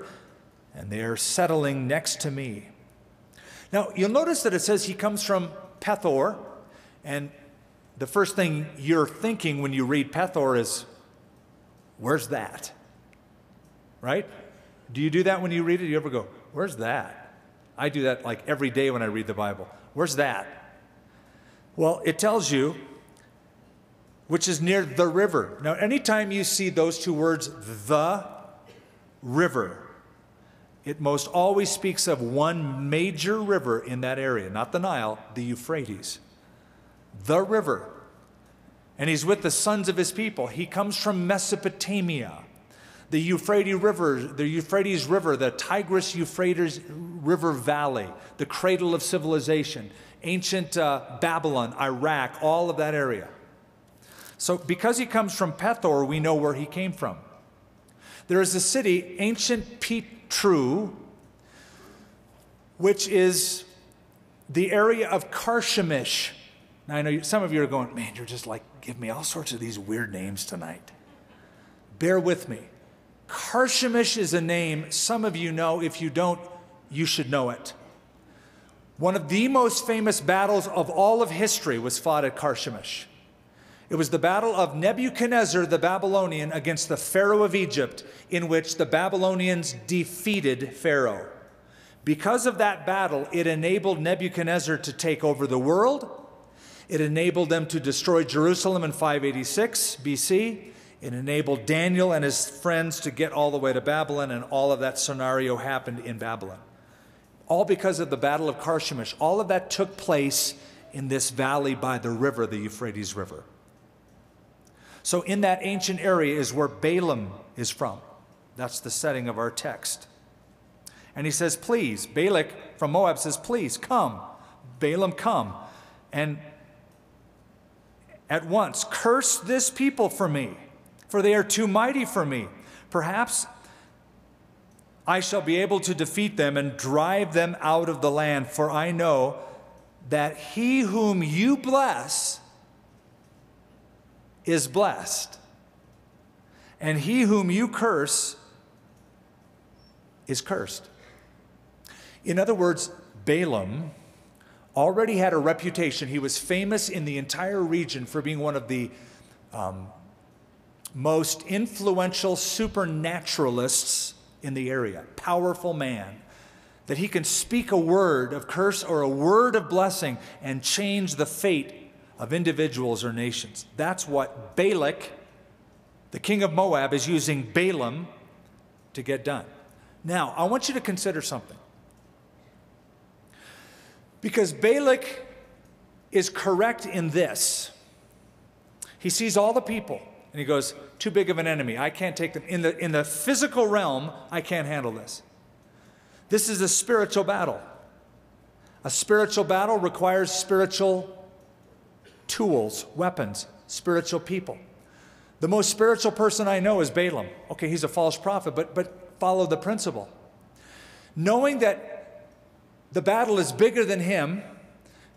and they are settling next to me." Now, you'll notice that it says he comes from Pethor, and the first thing you're thinking when you read Pethor is, where's that? Right? Do you do that when you read it? You ever go, where's that? I do that like every day when I read the Bible. Where's that? Well, it tells you, which is near the river. Now, anytime you see those two words, the river, it most always speaks of one major river in that area, not the Nile, the Euphrates, the river. And he's with the sons of his people. He comes from Mesopotamia, the Euphrates River, the Tigris-Euphrates River Valley, the cradle of civilization. ancient Babylon, Iraq, all of that area. So because he comes from Pethor, we know where he came from. There is a city, ancient Petru, which is the area of Carchemish. Now, I know some of you are going, man, you're just like, give me all sorts of these weird names tonight. Bear with me. Carchemish is a name some of you know. If you don't, you should know it. One of the most famous battles of all of history was fought at Carchemish. It was the battle of Nebuchadnezzar the Babylonian against the Pharaoh of Egypt, in which the Babylonians defeated Pharaoh. Because of that battle, it enabled Nebuchadnezzar to take over the world. It enabled them to destroy Jerusalem in 586 BC. It enabled Daniel and his friends to get all the way to Babylon, and all of that scenario happened in Babylon. All because of the Battle of Carchemish. All of that took place in this valley by the river, the Euphrates River. So in that ancient area is where Balaam is from. That's the setting of our text. And he says, please, Balak from Moab says, please come, Balaam, come. And at once, curse this people for me, for they are too mighty for me. Perhaps I shall be able to defeat them and drive them out of the land, for I know that he whom you bless is blessed, and he whom you curse is cursed. In other words, Balaam already had a reputation. He was famous in the entire region for being one of the most influential supernaturalists in the area, powerful man, that he can speak a word of curse or a word of blessing and change the fate of individuals or nations. That's what Balak, the king of Moab, is using Balaam to get done. Now, I want you to consider something. Because Balak is correct in this. He sees all the people, and he goes, too big of an enemy. I can't take them. In the physical realm, I can't handle this. This is a spiritual battle. A spiritual battle requires spiritual tools, weapons, spiritual people. The most spiritual person I know is Balaam. Okay, he's a false prophet, but follow the principle. Knowing that the battle is bigger than him,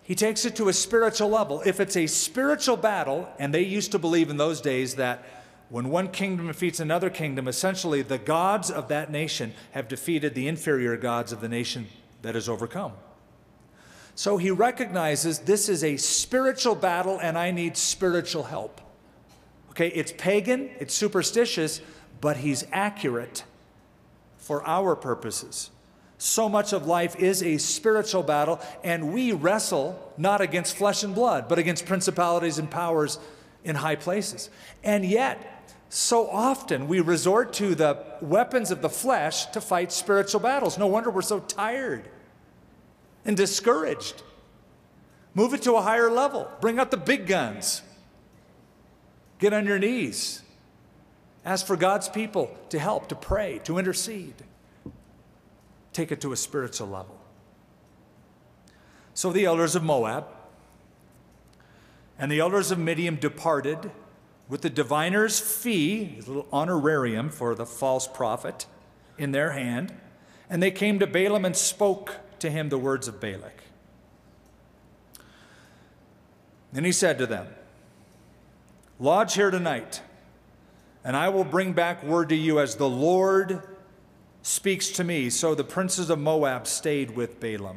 he takes it to a spiritual level. If it's a spiritual battle, and they used to believe in those days that when one kingdom defeats another kingdom, essentially the gods of that nation have defeated the inferior gods of the nation that is overcome. So he recognizes this is a spiritual battle and I need spiritual help. Okay, it's pagan, it's superstitious, but he's accurate for our purposes. So much of life is a spiritual battle, and we wrestle not against flesh and blood, but against principalities and powers in high places. And yet, so often we resort to the weapons of the flesh to fight spiritual battles. No wonder we're so tired and discouraged. Move it to a higher level. Bring out the big guns. Get on your knees. Ask for God's people to help, to pray, to intercede. Take it to a spiritual level. So the elders of Moab and the elders of Midian departed with the diviner's fee, his little honorarium for the false prophet, in their hand, and they came to Balaam and spoke to him the words of Balak. Then he said to them, lodge here tonight, and I will bring back word to you as the Lord speaks to me. So the princes of Moab stayed with Balaam.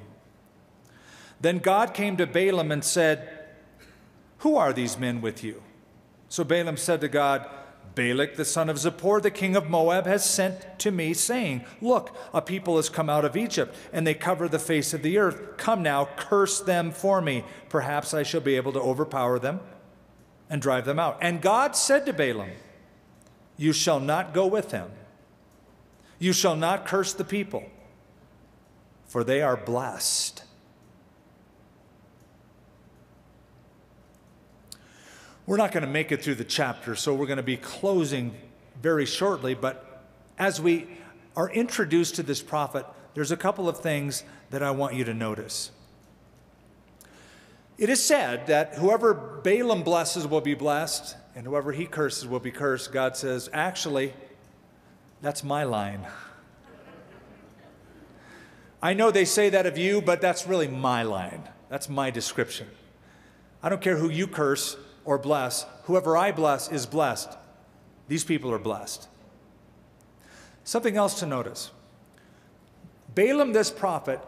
Then God came to Balaam and said, who are these men with you? So Balaam said to God, Balak, the son of Zippor, the king of Moab, has sent to me, saying, look, a people has come out of Egypt, and they cover the face of the earth. Come now, curse them for me. Perhaps I shall be able to overpower them and drive them out. And God said to Balaam, you shall not go with them. You shall not curse the people, for they are blessed. We're not going to make it through the chapter, so we're going to be closing very shortly. But as we are introduced to this prophet, there's a couple of things that I want you to notice. It is said that whoever Balaam blesses will be blessed, and whoever he curses will be cursed. God says, actually, that's my line. I know they say that of you, but that's really my line. That's my description. I don't care who you curse or bless. Whoever I bless is blessed. These people are blessed. Something else to notice. Balaam, this prophet,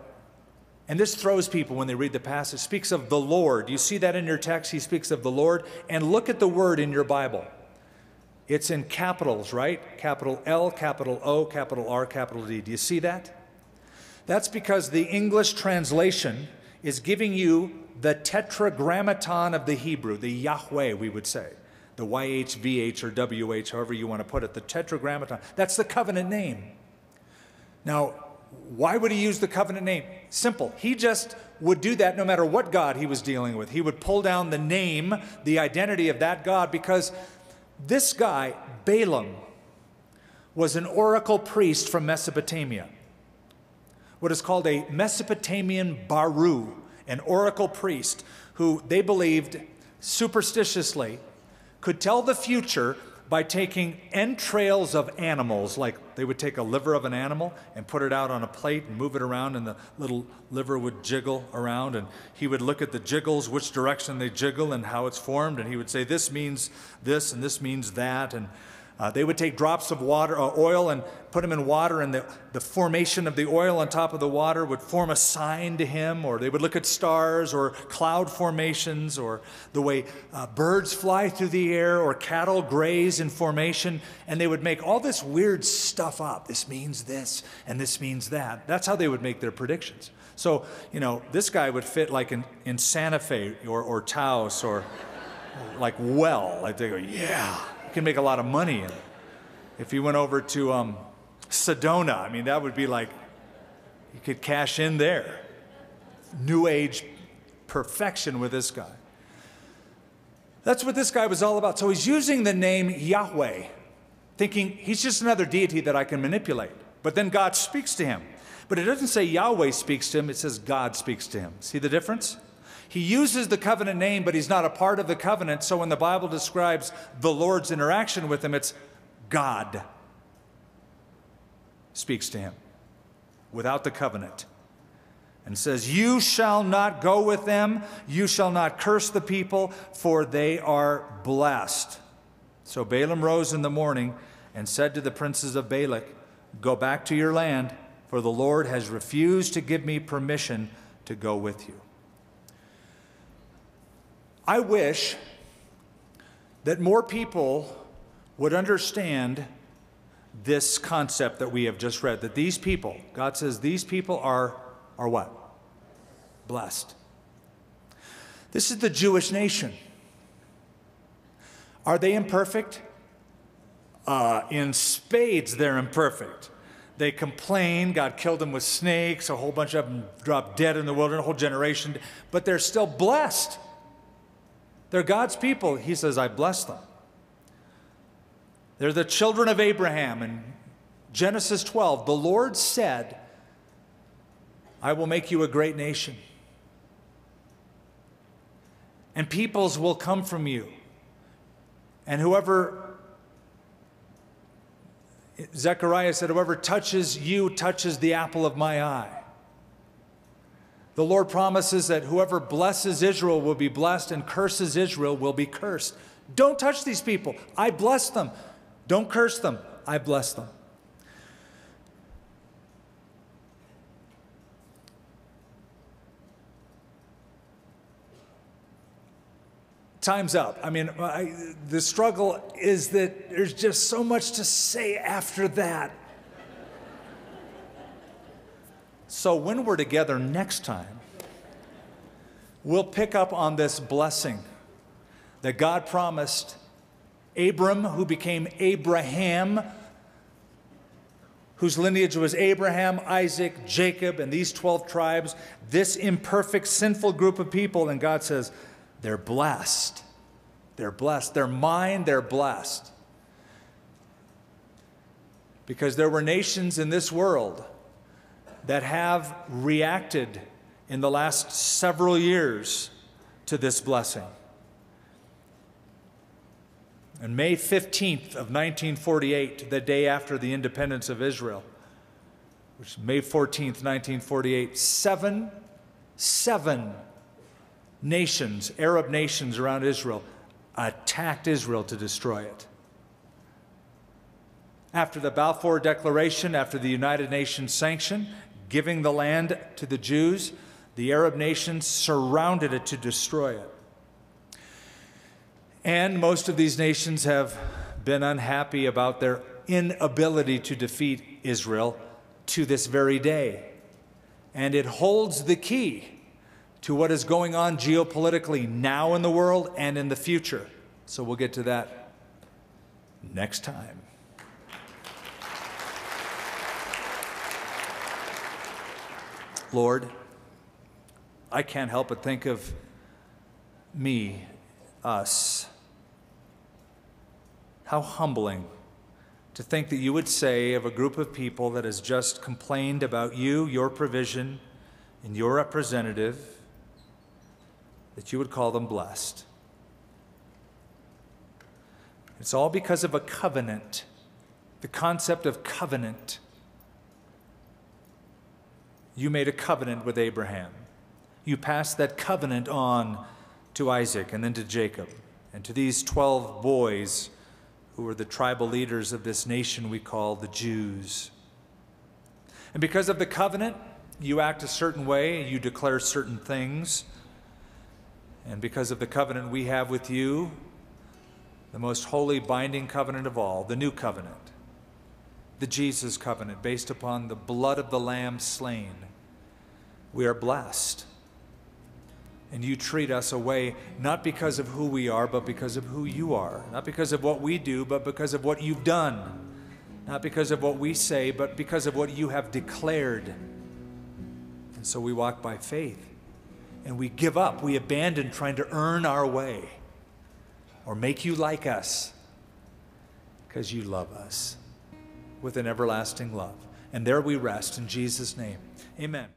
and this throws people when they read the passage, speaks of the Lord. You see that in your text? He speaks of the Lord. And look at the word in your Bible. It's in capitals, right? Capital L, capital O, capital R, capital D. Do you see that? That's because the English translation is giving you the tetragrammaton of the Hebrew, the Yahweh, we would say. The YH, VH, or WH, however you want to put it, the tetragrammaton. That's the covenant name. Now, why would he use the covenant name? Simple. He just would do that no matter what God he was dealing with. He would pull down the name, the identity of that God, because this guy, Balaam, was an oracle priest from Mesopotamia, what is called a Mesopotamian Baru, an oracle priest who they believed superstitiously could tell the future by taking entrails of animals, like they would take a liver of an animal and put it out on a plate and move it around, and the little liver would jiggle around, and he would look at the jiggles, which direction they jiggle and how it's formed, and he would say, this means this and this means that. And they would take drops of water, oil, and put them in water, and the formation of the oil on top of the water would form a sign to him, or they would look at stars or cloud formations or the way birds fly through the air or cattle graze in formation, and they would make all this weird stuff up. This means this, and this means that. That's how they would make their predictions. So, you know, this guy would fit like in Santa Fe or Taos or like well. Like they go, yeah. Can make a lot of money. And if you went over to Sedona, I mean, that would be like, you could cash in there. New Age perfection with this guy. That's what this guy was all about. So he's using the name Yahweh, thinking he's just another deity that I can manipulate. But then God speaks to him. But it doesn't say Yahweh speaks to him, it says God speaks to him. See the difference? He uses the covenant name, but he's not a part of the covenant. So when the Bible describes the Lord's interaction with him, it's God speaks to him without the covenant and says, you shall not go with them. You shall not curse the people, for they are blessed. So Balaam rose in the morning and said to the princes of Balak, go back to your land, for the Lord has refused to give me permission to go with you. I wish that more people would understand this concept that we have just read, that these people, God says, these people are what? Blessed. This is the Jewish nation. Are they imperfect? In spades, they're imperfect. They complain. God killed them with snakes. A whole bunch of them dropped dead in the wilderness, a whole generation. But they're still blessed. They're God's people. He says, I bless them. They're the children of Abraham. In Genesis 12, the Lord said, I will make you a great nation, and peoples will come from you. And whoever, Zechariah said, whoever touches you touches the apple of my eye. The Lord promises that whoever blesses Israel will be blessed and curses Israel will be cursed. Don't touch these people. I bless them. Don't curse them. I bless them. Time's up. I mean, the struggle is that there's just so much to say after that. So when we're together next time, we'll pick up on this blessing that God promised Abram, who became Abraham, whose lineage was Abraham, Isaac, Jacob, and these 12 tribes, this imperfect, sinful group of people. And God says, they're blessed. They're blessed. They're mine. They're blessed. Because there were nations in this world that have reacted in the last several years to this blessing. On May 15th of 1948, the day after the independence of Israel, which is May 14th, 1948, seven nations, Arab nations around Israel, attacked Israel to destroy it. After the Balfour Declaration, after the United Nations sanction, giving the land to the Jews, the Arab nations surrounded it to destroy it. And most of these nations have been unhappy about their inability to defeat Israel to this very day. And it holds the key to what is going on geopolitically now in the world and in the future. So we'll get to that next time. Lord, I can't help but think of me, us. How humbling to think that you would say of a group of people that has just complained about you, your provision, and your representative, that you would call them blessed. It's all because of a covenant, the concept of covenant. You made a covenant with Abraham. You passed that covenant on to Isaac and then to Jacob and to these 12 boys who were the tribal leaders of this nation we call the Jews. And because of the covenant, you act a certain way, you declare certain things. And because of the covenant we have with you, the most holy binding covenant of all, the new covenant, the Jesus covenant, based upon the blood of the Lamb slain, we are blessed. And you treat us away, not because of who we are, but because of who you are. Not because of what we do, but because of what you've done. Not because of what we say, but because of what you have declared. And so we walk by faith. And we give up, we abandon trying to earn our way or make you like us, because you love us with an everlasting love. And there we rest in Jesus' name. Amen.